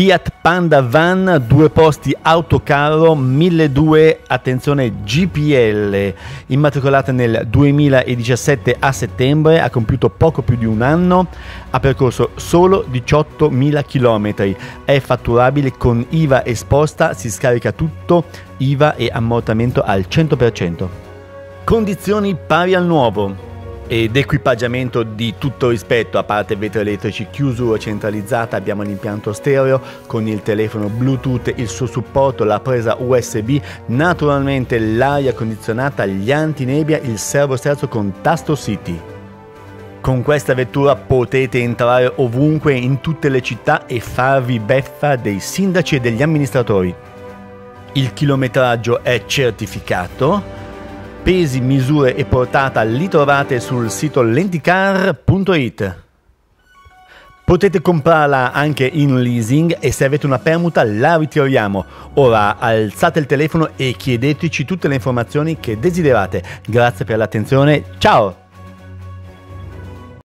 Fiat Panda Van, 2 posti, autocarro, 1200, attenzione, GPL, immatricolata nel 2017 a settembre, ha compiuto poco più di un anno, ha percorso solo 18.000 km, è fatturabile con IVA esposta, si scarica tutto, IVA e ammortamento al 100%. Condizioni pari al nuovo. Ed equipaggiamento di tutto rispetto, a parte vetri elettrici, chiusura centralizzata, abbiamo l'impianto stereo con il telefono Bluetooth, il suo supporto, la presa USB, naturalmente l'aria condizionata, gli antinebbia, il servosterzo con tasto City. Con questa vettura potete entrare ovunque, in tutte le città, e farvi beffa dei sindaci e degli amministratori. Il chilometraggio è certificato. Pesi, misure e portata li trovate sul sito lenticar.it. Potete comprarla anche in leasing e se avete una permuta la ritiriamo. Ora alzate il telefono e chiedeteci tutte le informazioni che desiderate. Grazie per l'attenzione, ciao!